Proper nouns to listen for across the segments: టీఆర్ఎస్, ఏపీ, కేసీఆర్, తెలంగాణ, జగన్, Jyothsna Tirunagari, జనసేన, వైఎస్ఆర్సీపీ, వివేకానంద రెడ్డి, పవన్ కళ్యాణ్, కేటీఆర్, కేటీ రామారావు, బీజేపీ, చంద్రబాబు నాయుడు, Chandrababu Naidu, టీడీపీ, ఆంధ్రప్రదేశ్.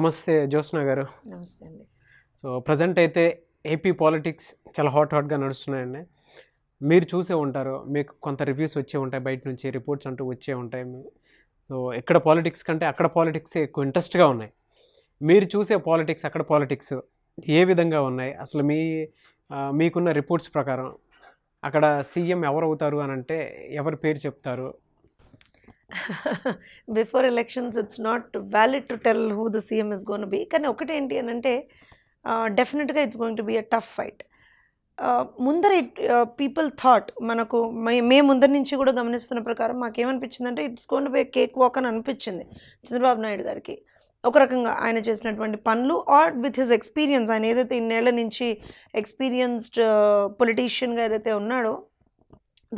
నమస్తే జ్యోత్స్న గారు. నమస్తే అండి. సో ప్రజెంట్ అయితే ఏపీ పాలిటిక్స్ చాలా హాట్గా నడుస్తున్నాయండి. మీరు చూసే ఉంటారు, మీకు కొంత రివ్యూస్ వచ్చే ఉంటాయి, బయట నుంచి రిపోర్ట్స్ అంటూ వచ్చే ఉంటాయి. సో ఇక్కడ పాలిటిక్స్ కంటే అక్కడ పాలిటిక్స్ ఎక్కువ ఇంట్రెస్ట్గా ఉన్నాయి. మీరు చూసే పాలిటిక్స్, అక్కడ పాలిటిక్స్ ఏ విధంగా ఉన్నాయి? అసలు మీకున్న రిపోర్ట్స్ ప్రకారం అక్కడ సీఎం ఎవరు అవుతారు అని అంటే ఎవరి పేరు చెప్తారు? Before elections it's not valid to tell who the CM is gonna be. కానీ ఒకటి ఏంటి అని అంటే డెఫినెట్గా it's going to be a tough fight. ముందర పీపుల్ థాట్, మనకు మేము ముందర నుంచి కూడా గమనిస్తున్న ప్రకారం మాకేమనిపించిందంటే it's going to be cake walk అని అనిపించింది చంద్రబాబు నాయుడు గారికి. ఒక రకంగా ఆయన చేసినటువంటి పనులు ఆర్ విత్ హిజ్ ఎక్స్పీరియన్స్, ఆయన ఏదైతే ఇన్నేళ్ల నుంచి ఎక్స్పీరియన్స్డ్ పొలిటీషియన్గా ఏదైతే ఉన్నాడో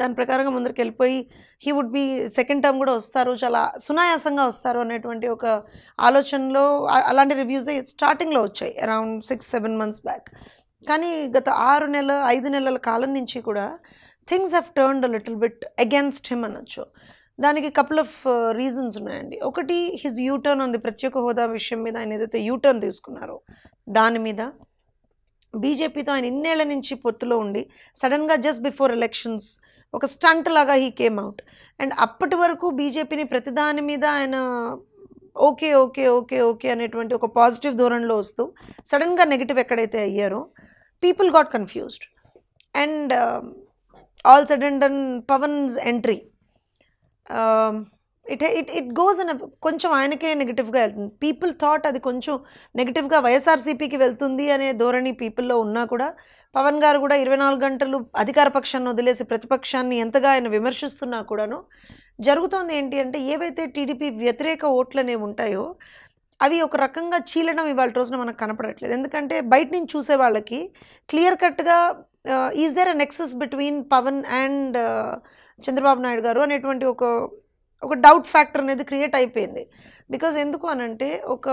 దాని ప్రకారంగా ముందరికి వెళ్ళిపోయి he would be second term కూడా వస్తారు, చాలా సునాయాసంగా వస్తారు అనేటువంటి ఒక ఆలోచనలో అలాంటి రివ్యూస్ స్టార్టింగ్లో వచ్చాయి అరౌండ్ 6-7 months బ్యాక్. కానీ గత 5 నెలల కాలం నుంచి కూడా things have turned little bit against him అనొచ్చు. దానికి కపుల్ ఆఫ్ రీజన్స్ ఉన్నాయండి. ఒకటి హిజ్ యూటర్న్ ఉంది, ప్రత్యేక హోదా విషయం మీద ఆయన ఏదైతే యూటర్న్ తీసుకున్నారో దాని మీద. బీజేపీతో ఆయన ఇన్నేళ్ల నుంచి పొత్తులో ఉండి సడన్గా జస్ట్ బిఫోర్ ఎలక్షన్స్ ఒక స్టంట్ లాగా హీ కేమ్ అవుట్. అండ్ అప్పటి వరకు బీజేపీని ప్రతిదాని మీద ఆయన ఓకే ఓకే ఓకే ఓకే అనేటువంటి ఒక పాజిటివ్ ధోరణిలో వస్తూ సడన్గా నెగిటివ్ ఎక్కడైతే అయ్యారో people got confused. And all sudden done Pawan's entry it goes అన్న కొంచెం ఆయనకే నెగిటివ్గా వెళ్తుంది. పీపుల్ థాట్ అది కొంచెం నెగిటివ్గా వైఎస్ఆర్సీపీకి వెళ్తుంది అనే ధోరణి పీపుల్లో ఉన్నా కూడా పవన్ గారు కూడా 24 గంటలు అధికార పక్షాన్ని వదిలేసి ప్రతిపక్షాన్ని ఎంతగా ఆయన విమర్శిస్తున్నా కూడాను జరుగుతోంది ఏంటి అంటే ఏవైతే టీడీపీ వ్యతిరేక ఓట్లు అనేవి ఉంటాయో అవి ఒక రకంగా చీలడం ఇవాళ రోజున మనకు కనపడట్లేదు. ఎందుకంటే బయట నుంచి చూసే వాళ్ళకి క్లియర్ కట్గా is there a nexus between Pawan and చంద్రబాబు నాయుడు garu అనేటువంటి ఒక డౌట్ ఫ్యాక్టర్ అనేది క్రియేట్ అయిపోయింది. బికాజ్ ఎందుకు అనంటే ఒక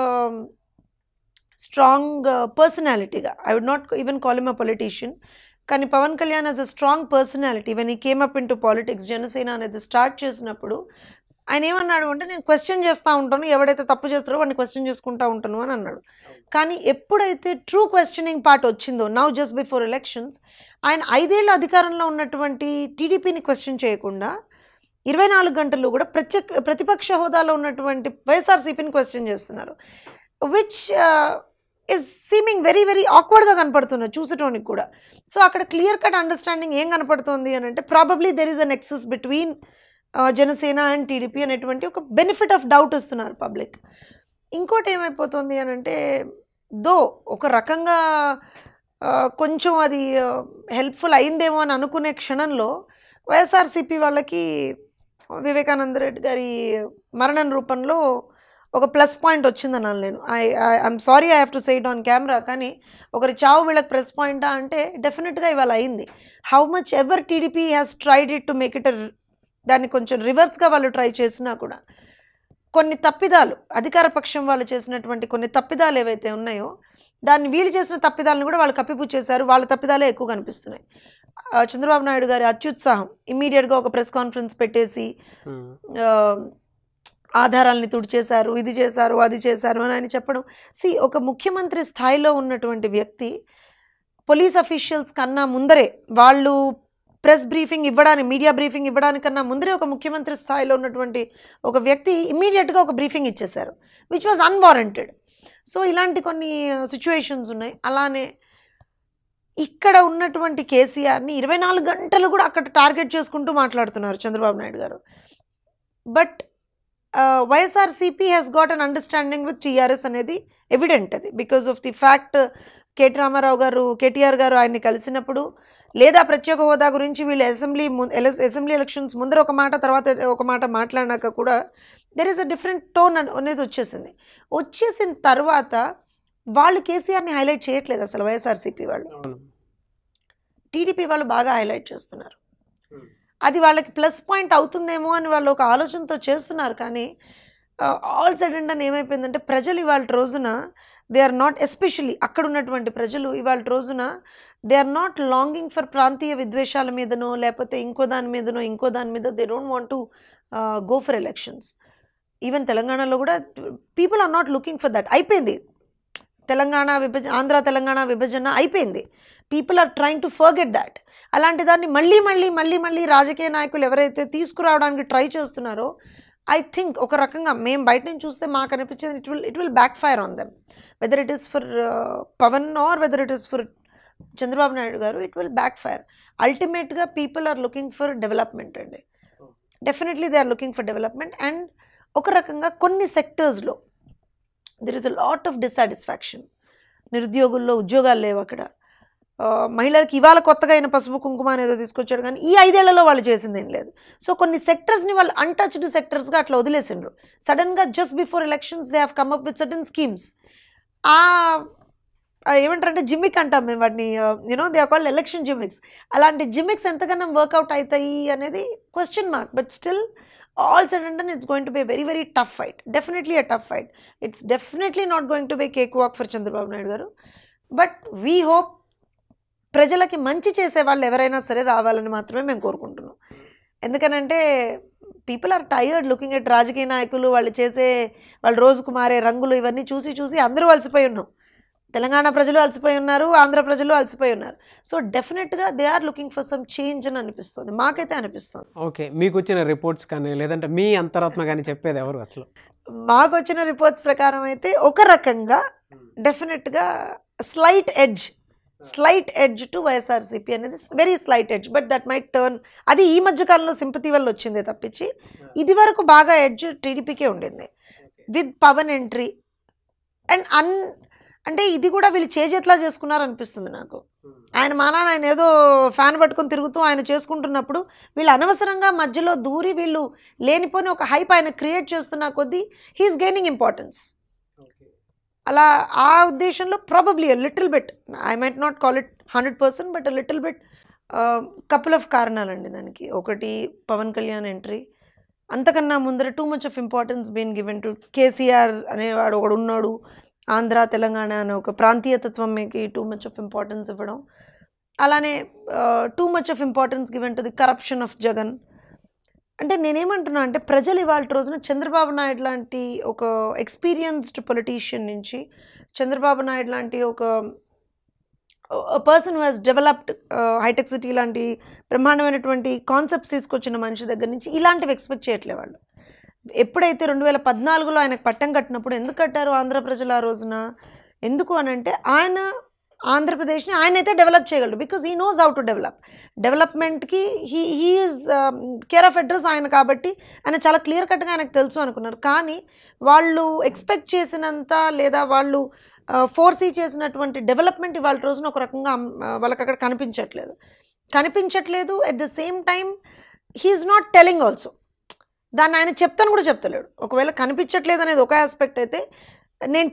స్ట్రాంగ్ పర్సనాలిటీగా, I would not even call him a politician, కానీ పవన్ కళ్యాణ్ as a strong personality when he came up into politics, జనసేన అనేది స్టార్ట్ చేసినప్పుడు ఆయన ఏమన్నాడు అంటే నేను క్వశ్చన్ చేస్తూ ఉంటాను, ఎవడైతే తప్పు చేస్తారో వాడిని క్వశ్చన్ చేసుకుంటూ ఉంటాను అని అన్నాడు. కానీ ఎప్పుడైతే ట్రూ క్వశ్చనింగ్ పార్ట్ వచ్చిందో నౌ జస్ట్ బిఫోర్ ఎలక్షన్స్ ఆయన 5 ఏళ్ళు అధికారంలో ఉన్నటువంటి టీడీపీని క్వశ్చన్ చేయకుండా 24 గంటలు కూడా ప్రతిపక్ష హోదాలో ఉన్నటువంటి వైఎస్ఆర్సీపీని క్వశ్చన్ చేస్తున్నారు, which is seeming very very ఆక్వర్డ్గా కనపడుతున్నారు చూసటానికి కూడా. సో అక్కడ క్లియర్ కట్ అండర్స్టాండింగ్ ఏం కనపడుతుంది అని అంటే probably there is a nexus between జనసేన and టీడీపీ అనేటువంటి ఒక బెనిఫిట్ ఆఫ్ డౌట్ ఇస్తున్నారు పబ్లిక్. ఇంకోటి ఏమైపోతుంది అని అంటే దో ఒక రకంగా కొంచెం అది హెల్ప్ఫుల్ అయిందేమో అని అనుకునే క్షణంలో వైఎస్ఆర్సీపీ వాళ్ళకి వివేకానంద రెడ్డి గారి మరణం రూపంలో ఒక ప్లస్ పాయింట్ వచ్చిందన్నాను నేను. I'm sorry, I have to say it on camera. కానీ ఒకరి చావు వీళ్ళకి ప్లస్ పాయింటా అంటే డెఫినెట్గా ఇవాళ అయింది. How much ever టీడీపీ has tried it to make it, దాన్ని కొంచెం రివర్స్గా వాళ్ళు ట్రై చేసినా కూడా కొన్ని తప్పిదాలు అధికార పక్షం వాళ్ళు చేసినటువంటి కొన్ని తప్పిదాలు ఏవైతే ఉన్నాయో దాన్ని వీళ్ళు చేసిన తప్పిదాలను కూడా వాళ్ళు కప్పిపుచ్చేశారు. వాళ్ళ తప్పిదాలే ఎక్కువ కనిపిస్తున్నాయి. చంద్రబాబు నాయుడు గారి అత్యుత్సాహం, ఇమీడియట్గా ఒక ప్రెస్ కాన్ఫరెన్స్ పెట్టేసి ఆధారాలని తుడిచేశారు, ఇది చేశారు అది చేశారు అని ఆయన చెప్పడం. ఒక ముఖ్యమంత్రి స్థాయిలో ఉన్నటువంటి వ్యక్తి పోలీస్ అఫీషియల్స్ కన్నా ముందరే, వాళ్ళు ప్రెస్ బ్రీఫింగ్ ఇవ్వడానికి మీడియా బ్రీఫింగ్ ఇవ్వడానికన్నా ముందరే ఒక ముఖ్యమంత్రి స్థాయిలో ఉన్నటువంటి ఒక వ్యక్తి ఇమీడియట్గా ఒక బ్రీఫింగ్ ఇచ్చేశారు, విచ్ వాజ్ అన్వారెంటెడ్. సో ఇలాంటి కొన్ని సిచ్యువేషన్స్ ఉన్నాయి. అలానే ఇక్కడ ఉన్నటువంటి కేసీఆర్ని 24 గంటలు కూడా అక్కడ టార్గెట్ చేసుకుంటూ మాట్లాడుతున్నారు చంద్రబాబు నాయుడు garu. But వైఎస్ఆర్సీపీ has got an understanding with టీఆర్ఎస్ అనేది ఎవిడెంట్. అది because of the fact కేటీ రామారావు garu, కేటీఆర్ గారు ఆయన్ని కలిసినప్పుడు లేదా ప్రత్యేక హోదా గురించి వీళ్ళు అసెంబ్లీ ఎలక్షన్స్ ముందర ఒక మాట, తర్వాత ఒక మాట మాట్లాడినాక కూడా there is a different tone అనేది వచ్చేసిన తర్వాత వాళ్ళు కేసీఆర్ని హైలైట్ చేయట్లేదు. అసలు వైఎస్ఆర్సీపీ వాళ్ళు, టీడీపీ వాళ్ళు బాగా హైలైట్ చేస్తున్నారు. అది వాళ్ళకి ప్లస్ పాయింట్ అవుతుందేమో అని వాళ్ళు ఒక ఆలోచనతో చేస్తున్నారు. కానీ ఆల్ సడన్ అని ఏమైపోయిందంటే ప్రజలు ఇవాళ రోజున దే ఆర్ నాట్, ఎస్పెషలీ అక్కడ ఉన్నటువంటి ప్రజలు ఇవాళ రోజున they are not longing for ప్రాంతీయ విద్వేషాల మీదనో లేకపోతే ఇంకో దాని మీదనో, they don't want to go for elections. Even Telangana Loguda, people are not looking for that. Telangana, Andhra Telangana, Vibhajana, Aipendi. People are trying to forget that. Alantidani, Malli, Rajakeya Nayakulu evaraithe teeskuravadaniki try chestunnaro. I think oka rakanga mem bayata nunchi chuste maaku anipichindi it will backfire on them. Whether it is for Pavan or whether it is for Chandrababu Naidu garu, it will backfire. Ultimate ga people are looking for development andi. Definitely they are looking for development, and oka rakanga konni sectors lo there is a lot of dissatisfaction. Nirudyogullo udyogalu levu akkada. Mahilalaki ivala kottaga ayina pasupu kunkuma anedho teesukochadu gaani ee 5 ఏళ్లలో vaallu chesindi em ledhu. So konni sectors ni vaallu untouched sectors ga atla odilesindru. Sudden ga just before elections they have come up with certain schemes. ఏమంటారంటే gimmick అంటాం మేము వాటిని, you know they are called election gimmicks. అలాంటి gimmicks ఎంతకన్నా work out అవుతాయి అనేది question mark. But still all said and done, it's going to be a very, very tough fight. Definitely a tough fight. It's definitely not going to be a cakewalk for Chandrababu Naidu garu. But we hope prajalaki manchi chese vallu evaraina sare raavalani maatrame mem korukuntunnu. Endukanante people are tired looking at Rajakeya Nayakulu, vallu Rose Kumare rangulu ivanni chusi andaru alsipoyi unnaru. Telangana prajalu alsipoyi unnaru, Andhra prajalu alsipoyi unnaru. So definitely they are looking for some change అని అనిపిస్తుంది, మాకైతే అనిపిస్తుంది. Okay, మీకు వచ్చిన reports కానీ లేదంటే మీ అంతరాత్మ కానీ చెప్పేది ఎవరు అసలు? మాకు వచ్చిన రిపోర్ట్స్ ప్రకారం అయితే ఒక రకంగా డెఫినెట్గా స్లైట్ ఎడ్జ్ టు వైఎస్ఆర్సీపీ అనేది, very slight edge, but that my turn. అది ఈ మధ్యకాలంలో సింపతి వల్ల వచ్చిందే తప్పించి ఇది వరకు బాగా ఎడ్జ్ టీడీపీకే ఉండింది. విత్ పవన్ ఎంట్రీ అండ్ అంటే ఇది కూడా వీళ్ళు చేజేట్లా చేసుకున్నారనిపిస్తుంది నాకు. ఆయన ఆయన ఏదో ఫ్యాన్ పట్టుకొని తిరుగుతూ ఆయన చేసుకుంటున్నప్పుడు వీళ్ళు అనవసరంగా మధ్యలో దూరి వీళ్ళు లేనిపోని ఒక హైప్ ఆయన క్రియేట్ చేస్తున్న కొద్దీ హీఈస్ గెయినింగ్ ఇంపార్టెన్స్. అలా ఆ ఉద్దేశంలో probably a little bit, I might not call it 100%, but a little bit couple of కారణాలండి దానికి. ఒకటి పవన్ కళ్యాణ్ ఎంట్రీ, అంతకన్నా ముందర too much of importance been given to కేసీఆర్ అనేవాడు ఒకడు ఉన్నాడు. ఆంధ్ర తెలంగాణ అనే ఒక ప్రాంతీయతత్వంకి టూ మచ్ ఆఫ్ ఇంపార్టెన్స్ ఇవ్వడం, అలానే too much of importance given to the corruption of జగన్. అంటే నేనేమంటున్నా అంటే ప్రజలు ఇవాళ రోజున చంద్రబాబు నాయుడు లాంటి ఒక ఎక్స్పీరియన్స్డ్ పొలిటీషియన్ నుంచి, చంద్రబాబు నాయుడు లాంటి ఒక person who has developed hitech city లాంటి బ్రహ్మాండమైనటువంటి కాన్సెప్ట్స్ తీసుకొచ్చిన మనిషి దగ్గర నుంచి ఇలాంటివి ఎక్స్పెక్ట్ చేయట్లే వాళ్ళు. ఎప్పుడైతే 2014లో ఆయనకు పట్టం కట్టినప్పుడు ఎందుకు కట్టారు ఆంధ్ర ప్రజలు ఆ రోజున? ఎందుకు అనంటే ఆయన ఆంధ్రప్రదేశ్ని ఆయనైతే డెవలప్ చేయగలడు, because he knows how to develop. డెవలప్మెంట్కి he is care of address ఆయన, కాబట్టి ఆయన చాలా క్లియర్ కట్గా ఆయనకు తెలుసు అనుకున్నారు. కానీ వాళ్ళు ఎక్స్పెక్ట్ చేసినంత లేదా వాళ్ళు ఫోర్సీ చేసినటువంటి డెవలప్మెంట్ ఇవాళ రోజున ఒక రకంగా వాళ్ళకి అక్కడ కనిపించట్లేదు. At the same time he's not telling also, దాన్ని ఆయన చెప్తాను కూడా చెప్తలేడు. ఒకవేళ కనిపించట్లేదు అనేది ఒక ఆస్పెక్ట్ అయితే, నేను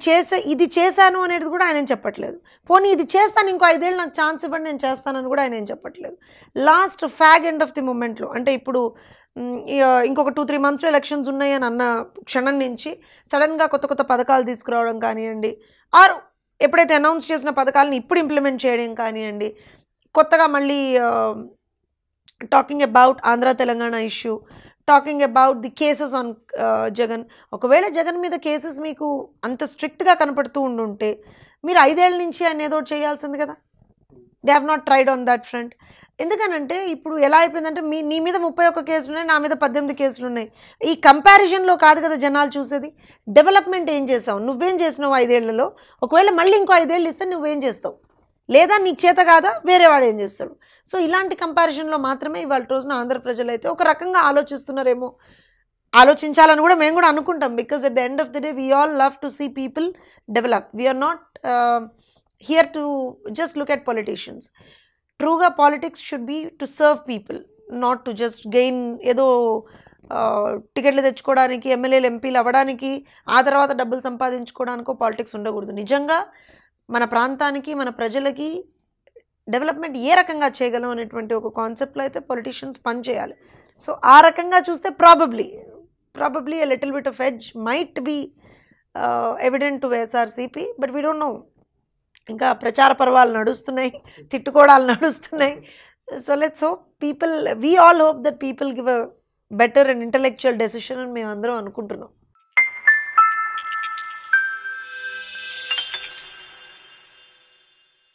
ఇది చేశాను అనేది కూడా ఆయన చెప్పట్లేదు. పోనీ ఇది చేస్తాను, ఇంకో 5 ఏళ్ళు నాకు ఛాన్స్ ఇవ్వండి నేను చేస్తానని కూడా ఆయన చెప్పట్లేదు. Last fag end of the మూమెంట్లో, అంటే ఇప్పుడు ఇంకొక 2-3 మంత్స్లో ఎలక్షన్స్ ఉన్నాయని అన్న క్షణం నుంచి సడన్గా కొత్త పథకాలు తీసుకురావడం కానివ్వండి, ఆర్ ఎప్పుడైతే అనౌన్స్ చేసిన పథకాలను ఇప్పుడు ఇంప్లిమెంట్ చేయడం కానివ్వండి, కొత్తగా మళ్ళీ talking about Andhra తెలంగాణ issue, talking about the cases on జగన్. ఒకవేళ జగన్ మీద కేసెస్ మీకు అంత స్ట్రిక్ట్గా కనపడుతూ ఉండుంటే మీరు 5 ఏళ్ళ నుంచి ఆయన ఏదో చేయాల్సింది కదా. They have not tried on that front. ఎందుకనంటే ఇప్పుడు ఎలా అయిపోయిందంటే నీ మీద 31 కేసులు ఉన్నాయి, నా మీద 18 కేసులు ఉన్నాయి. ఈ కంపారిజన్లో కాదు కదా జనాలు చూసేది, డెవలప్మెంట్ ఏం చేసావు, నువ్వేం చేసినావు 5 ఏళ్లలో. ఒకవేళ మళ్ళీ ఇంకో 5 ఏళ్ళు ఇస్తే నువ్వేం చేస్తావు, లేదా నీకు చేత కాదా వేరేవాడు ఏం చేస్తాడు. సో ఇలాంటి కంపారిజన్లో మాత్రమే ఇవాళ రోజున ఆంధ్ర ప్రజలు అయితే ఒక రకంగా ఆలోచిస్తున్నారేమో. ఆలోచించాలని కూడా మేము కూడా అనుకుంటాం, because at the end of the day we all love to see people develop. We are not here to just look at politicians. ట్రూగా politics should be to serve people, not to just gain ఏదో టికెట్లు తెచ్చుకోవడానికి, ఎమ్మెల్యేలు ఎంపీలు అవ్వడానికి, ఆ తర్వాత డబ్బులు సంపాదించుకోవడానికో పాలిటిక్స్ ఉండకూడదు. నిజంగా మన ప్రాంతానికి మన ప్రజలకి డెవలప్మెంట్ ఏ రకంగా చేయగలం అనేటువంటి ఒక కాన్సెప్ట్లో అయితే పొలిటీషియన్స్ పనిచేయాలి. సో ఆ రకంగా చూస్తే probably a little bit of edge might be evident to వైఎస్ఆర్సీపీ, but we don't know. ఇంకా ప్రచార పర్వాలు నడుస్తున్నాయి, తిట్టుకోవడాలు నడుస్తున్నాయి. So let's hope people, we all hope that people give a better and intellectual decision అని మేము అందరం అనుకుంటున్నాం.